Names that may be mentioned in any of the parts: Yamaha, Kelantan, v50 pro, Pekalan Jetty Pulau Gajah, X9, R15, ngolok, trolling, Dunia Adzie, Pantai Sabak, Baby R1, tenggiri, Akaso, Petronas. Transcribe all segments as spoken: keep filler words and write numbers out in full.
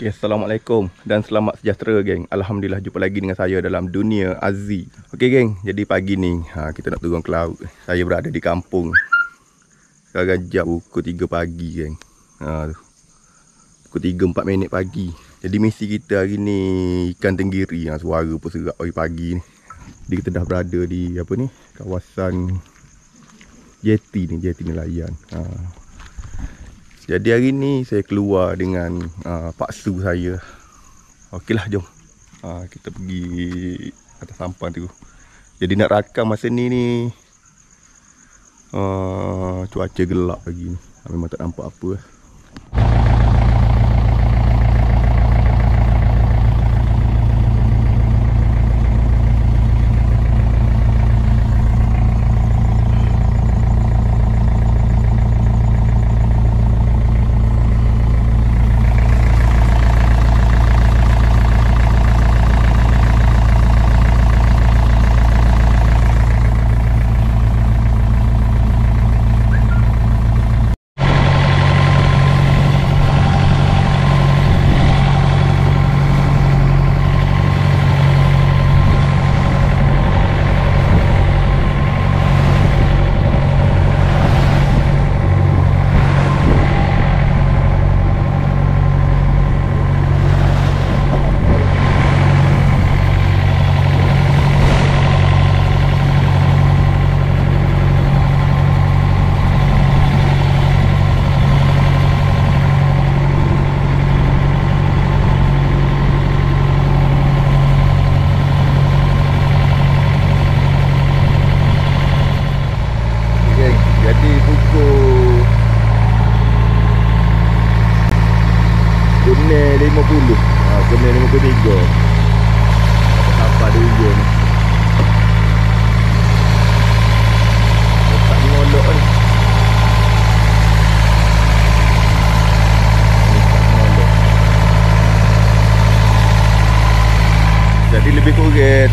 Okay, Assalamualaikum dan selamat sejahtera geng. Alhamdulillah jumpa lagi dengan saya dalam dunia Azie. Okey geng, jadi pagi ni ha, kita nak turun ke laut. Saya berada di kampung. Sekarang jam pukul tiga pagi geng. Ha, pukul tiga empat minit pagi. Jadi misi kita hari ni ikan tenggiri. Ha, suara pun serak pagi-pagi ni. Jadi kita dah berada di apa ni? Kawasan Jetty ni, Jetty nelayan. Ha. Jadi hari ni saya keluar dengan uh, paksu saya. Okeylah, jom uh, kita pergi atas sampan tu. Jadi nak rakam masa ni ni uh, cuaca gelap pagi ni. Memang tak nampak apa lah.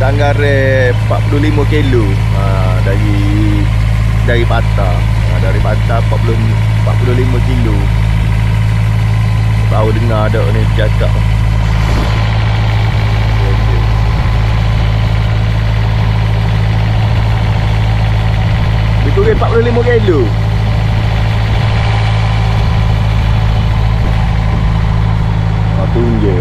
Anggaran empat puluh lima kilo ha, dari dari Patah ha, dari Patah empat puluh empat puluh lima kilo. Tahu dengar ada ni cakap. Betul empat puluh lima kilo. Ha, tunjuk je.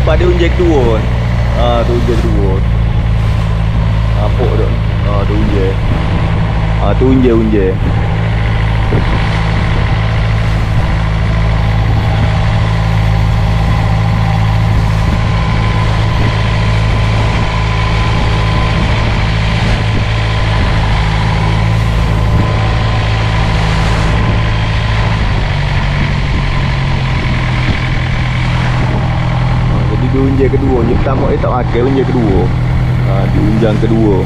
Pada unjek dua kan. Haa tu unjek dua. Apuk tu. Haa tu unjek. Haa tu unjek-unjek. punca kedua. Yang pertama dia tak makan punca kedua, ha, di unjang kedua.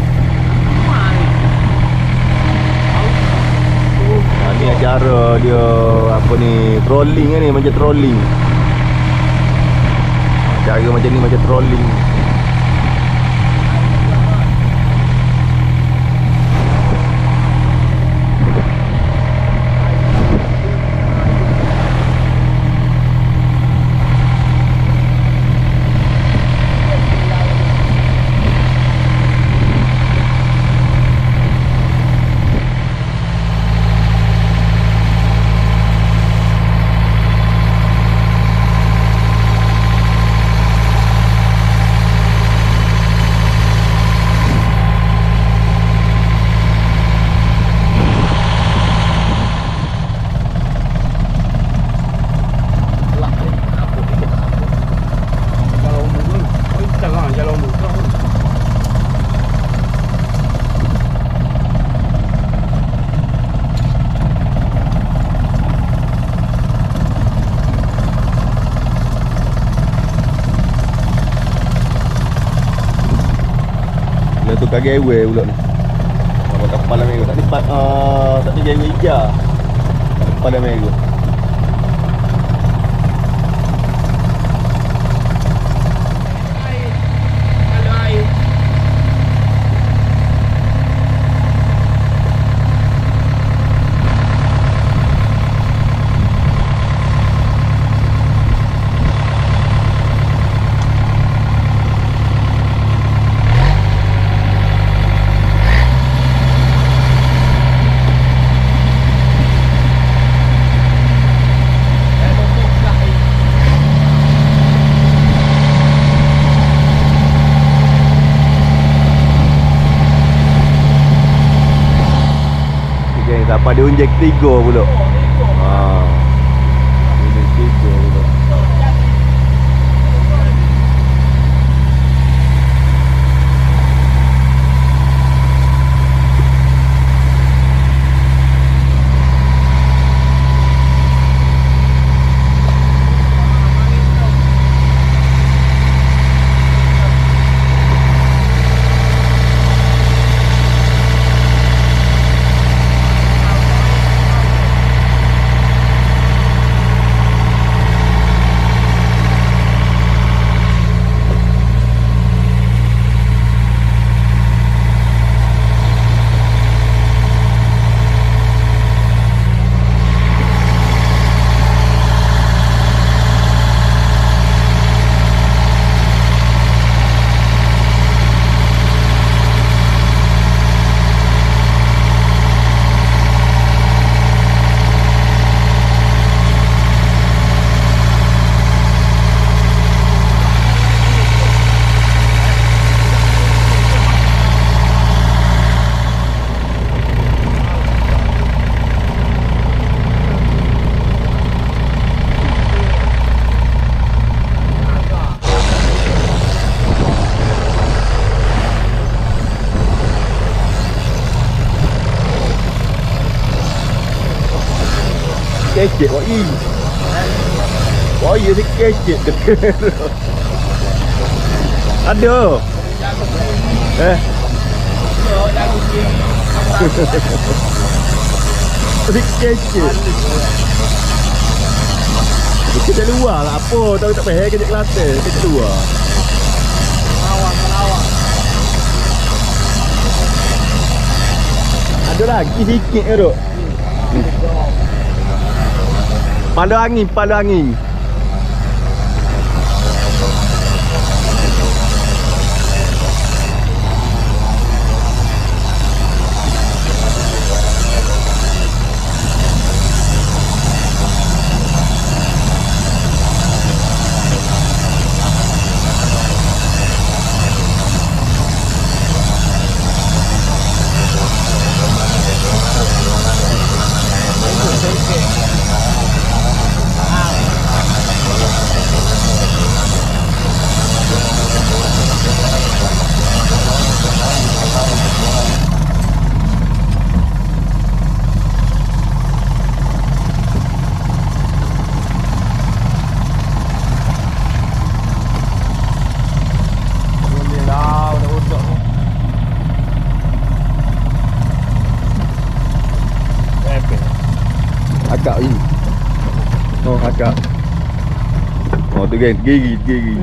Ha, ni acara dia apa ni, trolling kan ni, macam trolling. Cara macam ni macam trolling. Tak gawe pulak ni. Apa kepala merah tak dapat ah, tak ada gawe hijau. Kepala merah. Pada unjek tiga pulak. Haa, unjek tiga pulak. Kecil buat ye. Buat ye dia kecil dekat. Ada. Eh. Dia kecil. Kita luar lah apa. Tahu tak payah kerja Kelantan. Kita luar. Melawak, melawak. Ada lagi sikit ke dok? Pala angin, pala angin. akak ni. Oh akak. Oh tu geng, gigi, gigi.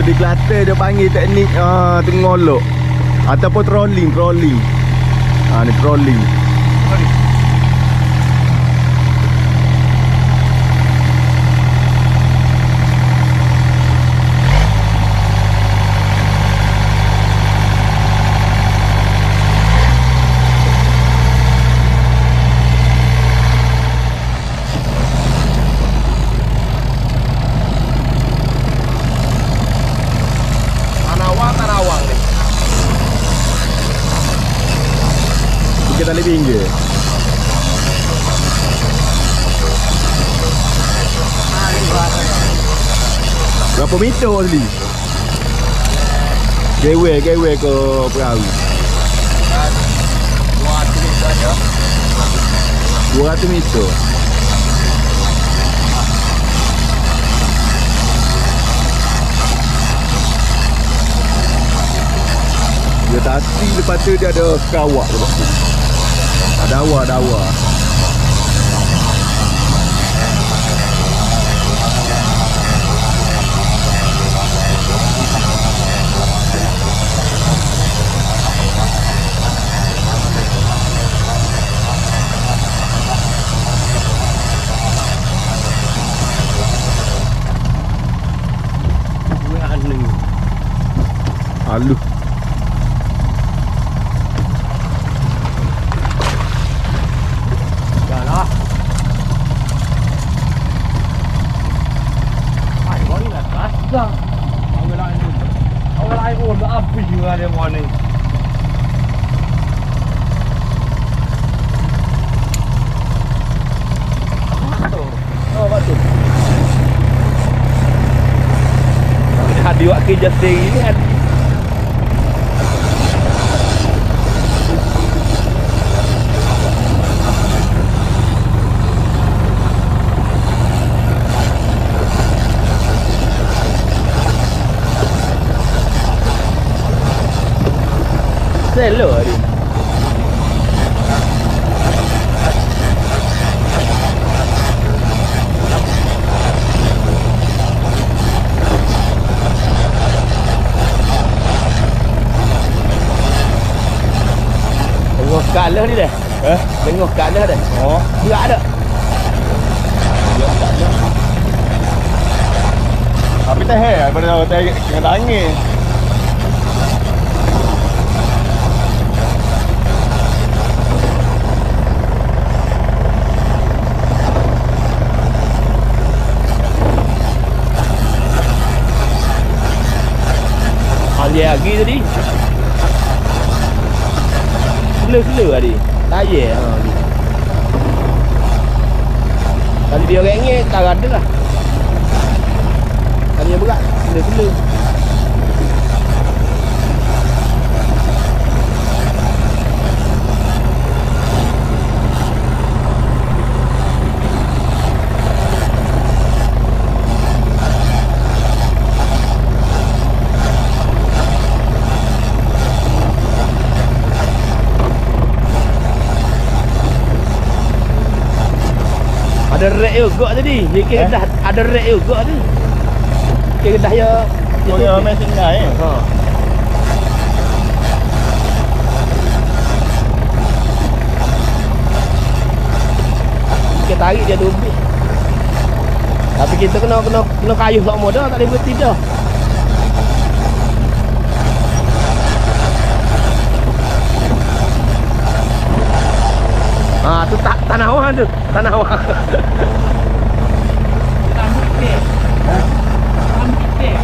Di Kelantan dia panggil teknik uh, tengolok ataupun trolling, trolling. Ha, ni trolling. Pinggir. Berapa meter ni? Gewe-gewe ke perahu? dua ratus meter je. dua ratus meter. Dia tasi, lepas tu dia ada kawak lepas tu. Dawa, dawa. Alu. Diwak kerja sendiri ni kan. Selok ni. Kalah ni dah. Eh? Tengok kalah dah. Oh, berat dah. Berat tak dah. Tapi tak heh, daripada tengok tengah tangan. Alih lagi tadi. Kelu-kelu tadi. Layak ha ni. Tadi dia rengit tak ada lah. Tadi dia berat, kelu-kelu. Ada red juga tadi. Dia kira dah ada red juga tadi. Kira dah ya. Dia main singgah eh. Ha. Kita tarik dia lebih. Tapi kita kena kena kena kayuh tak moda tak boleh berhenti dah. Ah tu tak tanah orang tu. Tanah orang. Tanah putih. Ha? Tanah putih.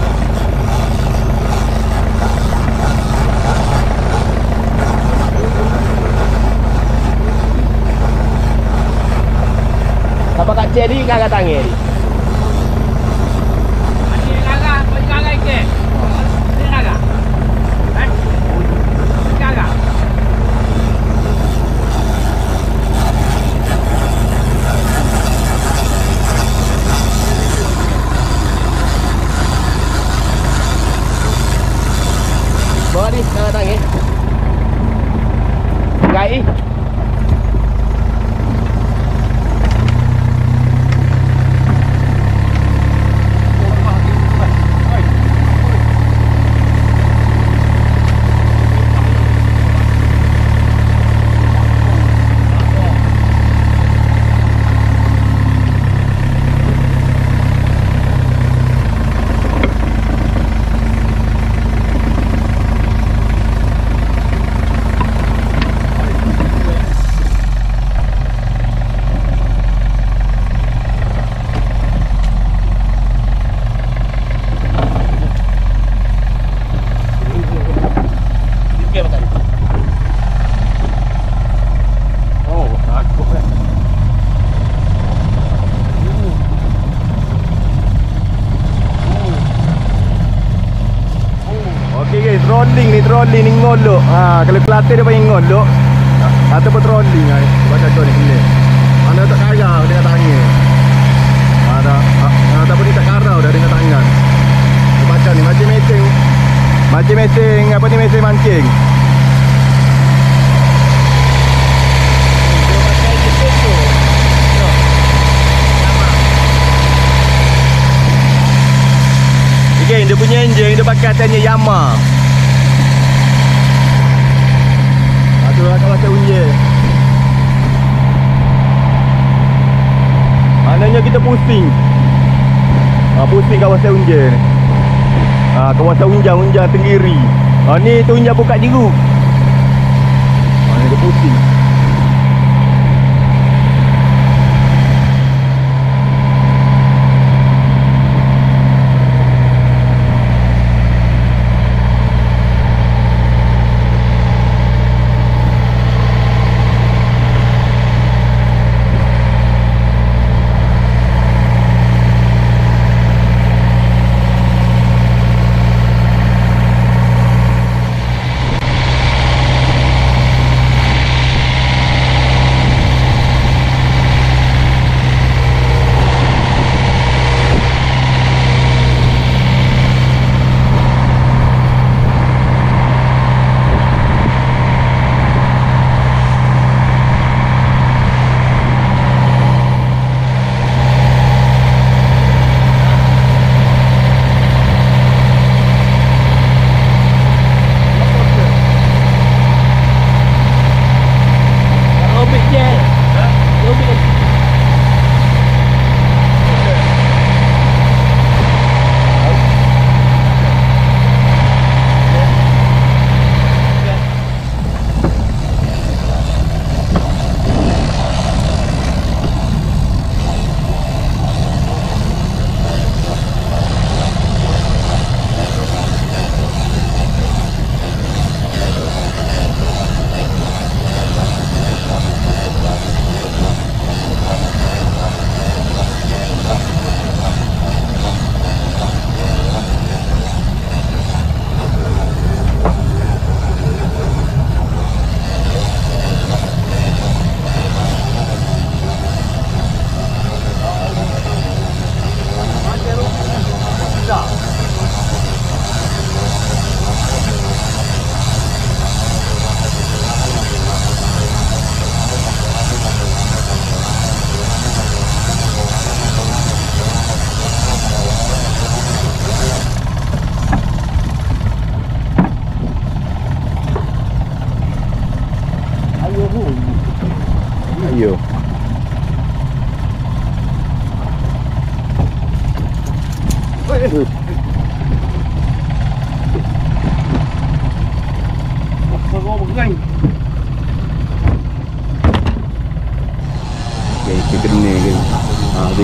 Apa kat ceri kagak tangan ni? trolling ni ngolok. Ha, kalau Kelantan dia panggil ngolok ataupun trolling lah. Baca trolling ni. Mana tak karau dengan tangan. Ada ataupun dia tak karau dah dengan tangan. Macam ni macam meting. Macam meting apa ni meting mancing. Dia punya enjin, dia pakai atasnya Yamaha. Aduh, akan pakai unjil. Maknanya kita pusing. Ha, pusing kawasan unjil ni. Ha, kawasan unjang-unjang tenggiri. Ha, ni tu unjang buka jiru. Ha, ni dia pusing.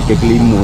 Dia kelima.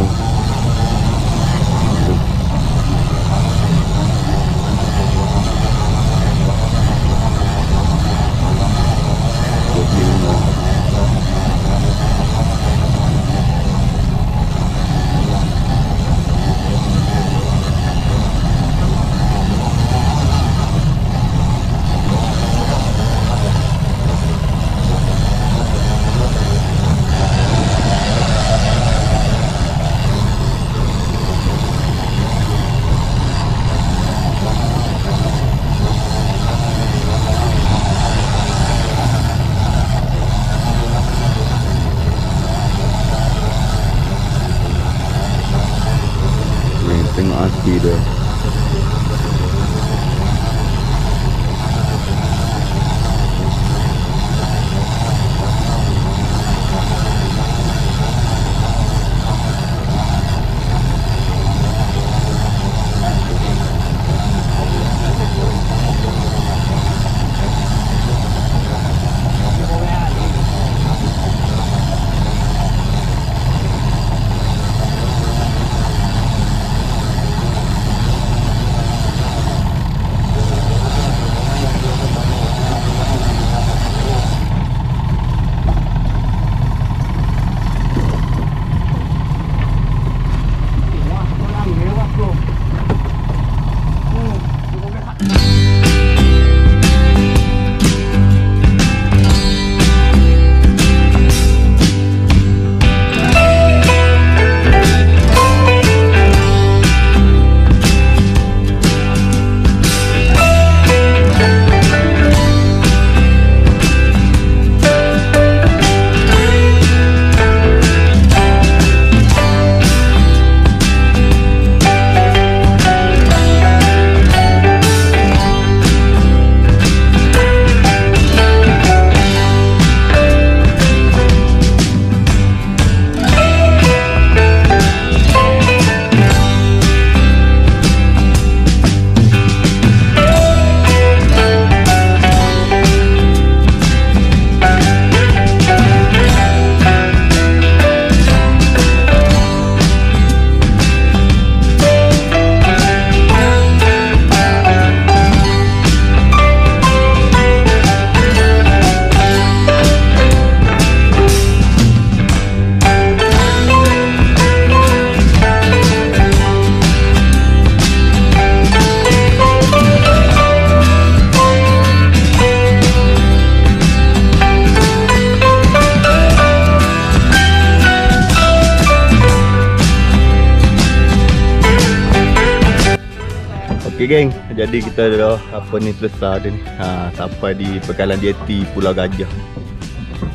Ok geng, jadi kita dah apa ni selesai dia ni. Ha, sampai di Pekalan Jetty Pulau Gajah.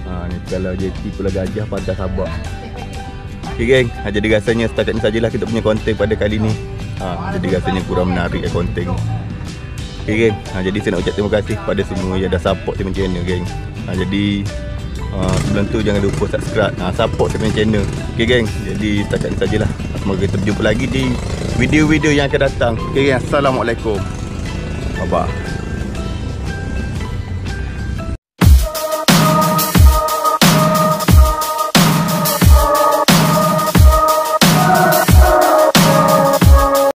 Ha, ni Pekalan Jetty Pulau Gajah, Pantai Sabak. Ok geng, ha, jadi rasanya setakat ni sajalah kita punya konten pada kali ni. Ha, jadi rasanya kurang menarik eh, konten ni. Ok geng, ha, jadi saya nak ucap terima kasih kepada semua yang dah support saya punya channel geng. Ha, jadi Uh, sebelum tu jangan lupa subscribe, uh, support saya punya channel. Ok geng, jadi setakat ni sajalah. Semoga kita berjumpa lagi di video-video yang akan datang. Ok geng, assalamualaikum. Bye bye.